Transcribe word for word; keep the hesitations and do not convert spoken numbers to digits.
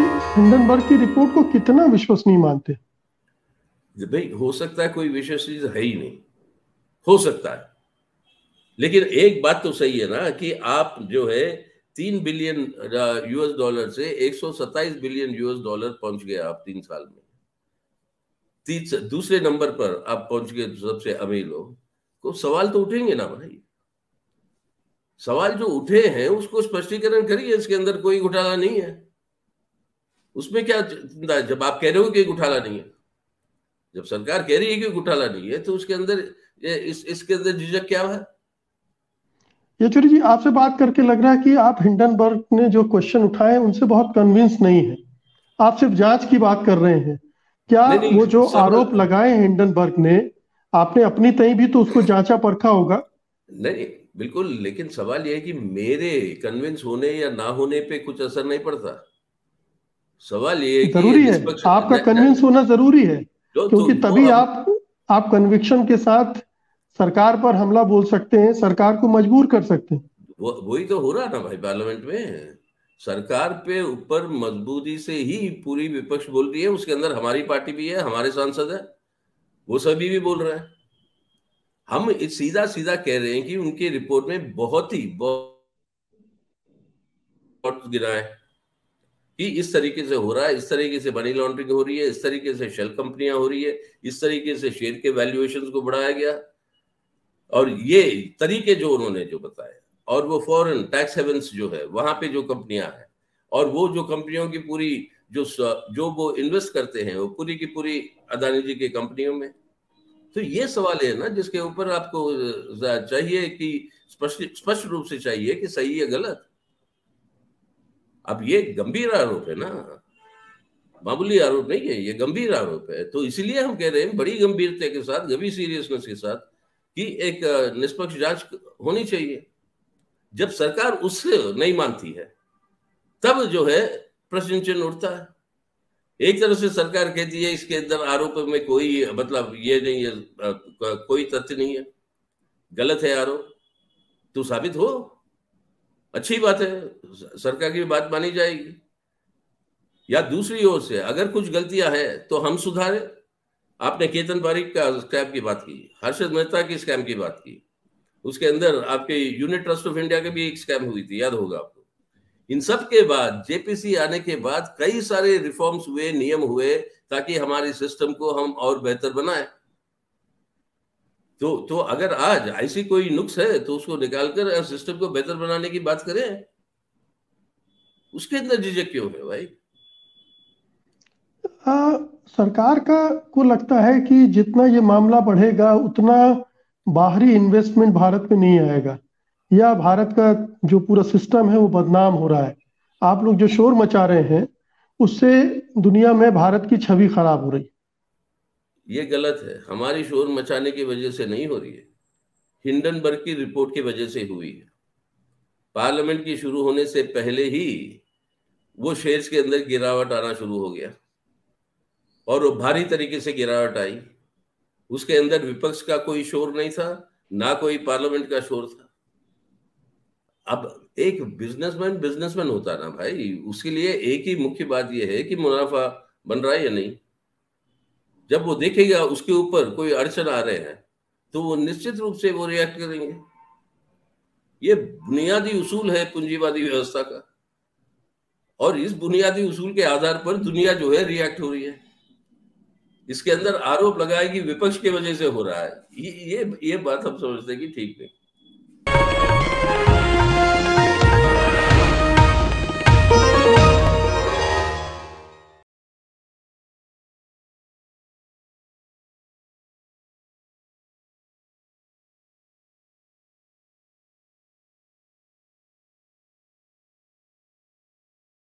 Hindenburg की report को कितना विश्वसनीय मानते? भाई हो सकता है कोई विश्वसनीय है ही नहीं, हो सकता है, लेकिन एक बात तो सही है ना कि आप जो है तीन बिलियन यूएस डॉलर से एक सौ सत्ताईस बिलियन यूएस डॉलर पहुंच गए आप तीन साल में, तीस दूसरे नंबर पर आप पहुंच गए सबसे अमीर लोग। तो सवाल तो उठेंगे ना भाई, सवाल जो उठे हैं उसको स्पष्टीकरण करिए, इसके अंदर कोई घोटाला नहीं है, उसमें क्या जब आप कह रहे हो कि घोटाला नहीं है, जब सरकार कह रही है कि घोटाला नहीं है तो उसके अंदर इस, इसके अंदर झिझक क्या है? येचुरी जी, आपसे बात करके लग रहा है कि आप हिंडनबर्ग ने जो क्वेश्चन उठाए उनसे बहुत कन्विंस नहीं है, आप सिर्फ जांच की बात कर रहे हैं। क्या नहीं, नहीं, वो जो आरोप लगाए हैं हिंडनबर्ग ने, आपने अपनी तय भी तो उसको जांचा परखा होगा? नहीं बिल्कुल, लेकिन सवाल यह है कि मेरे कन्विंस होने या ना होने पे कुछ असर नहीं पड़ता। सवाल ये है जरूरी है आपका कन्विंस होना, जरूरी है क्योंकि तो, तभी आप आप कन्विक्शन के साथ सरकार पर हमला बोल सकते हैं, सरकार को मजबूर कर सकते हैं। वो वही तो हो रहा ना भाई, पार्लियामेंट में सरकार पे ऊपर मजबूती से ही पूरी विपक्ष बोल रही है, उसके अंदर हमारी पार्टी भी है, हमारे सांसद है, वो सभी भी बोल रहे हैं। हम सीधा सीधा कह रहे हैं कि उनके रिपोर्ट में बहुत ही बहुत गिराए कि इस तरीके से हो रहा है, इस तरीके से मनी लॉन्ड्रिंग हो रही है, इस तरीके से शेल कंपनियां हो रही है, इस तरीके से शेयर के वैल्यूएशंस को बढ़ाया गया, और ये तरीके जो उन्होंने जो बताया, और वो फॉरेन टैक्स हेवंस जो है वहां पे जो कंपनियां हैं, और वो जो कंपनियों की पूरी जो जो वो इन्वेस्ट करते हैं वो पूरी की पूरी अदानी जी की कंपनियों में। तो ये सवाल है ना जिसके ऊपर आपको चाहिए कि स्पष्ट स्पष्ट रूप से चाहिए कि सही या गलत। अब ये गंभीर आरोप है ना, मामूली आरोप नहीं है, ये गंभीर आरोप है। तो इसलिए हम कह रहे हैं बड़ी गंभीरता के साथ, गंभीर सीरियसनेस के साथ कि एक निष्पक्ष जांच होनी चाहिए। जब सरकार उससे नहीं मानती है तब जो है प्रश्न चिन्ह उठता है। एक तरह से सरकार कहती है इसके अंदर आरोप में कोई मतलब ये नहीं है, कोई तथ्य नहीं है, गलत है आरोप, तो साबित हो, अच्छी बात है, सरकार की बात मानी जाएगी। या दूसरी ओर से अगर कुछ गलतियां हैं तो हम सुधारे। आपने केतन पारेख का स्कैम की बात की, हर्षद मेहता की स्कैम की बात की, उसके अंदर आपके यूनिट ट्रस्ट ऑफ इंडिया के भी एक स्कैम हुई थी, याद होगा आपको। इन सब के बाद जेपीसी आने के बाद कई सारे रिफॉर्म्स हुए, नियम हुए, ताकि हमारे सिस्टम को हम और बेहतर बनाए। तो तो अगर आज ऐसी कोई नुक्स है तो उसको निकालकर सिस्टम को बेहतर बनाने की बात करें, उसके अंदर झिझक क्यों है भाई? आ, सरकार का को लगता है कि जितना ये मामला बढ़ेगा उतना बाहरी इन्वेस्टमेंट भारत में नहीं आएगा, या भारत का जो पूरा सिस्टम है वो बदनाम हो रहा है। आप लोग जो शोर मचा रहे हैं उससे दुनिया में भारत की छवि खराब हो रही है। ये गलत है, हमारी शोर मचाने की वजह से नहीं हो रही है, हिंडनबर्ग की रिपोर्ट की वजह से हुई है। पार्लियामेंट की शुरू होने से पहले ही वो शेयर्स के अंदर गिरावट आना शुरू हो गया, और वो भारी तरीके से गिरावट आई। उसके अंदर विपक्ष का कोई शोर नहीं था, ना कोई पार्लियामेंट का शोर था। अब एक बिजनेसमैन बिजनेसमैन होता है ना भाई, उसके लिए एक ही मुख्य बात यह है कि मुनाफा बन रहा है या नहीं। जब वो देखेगा उसके ऊपर कोई अड़चन आ रहे हैं तो वो निश्चित रूप से वो रिएक्ट करेंगे। ये बुनियादी उसूल है पूंजीवादी व्यवस्था का, और इस बुनियादी उसूल के आधार पर दुनिया जो है रिएक्ट हो रही है। इसके अंदर आरोप लगाए कि विपक्ष की वजह से हो रहा है, ये ये बात हम समझते हैं कि ठीक नहीं।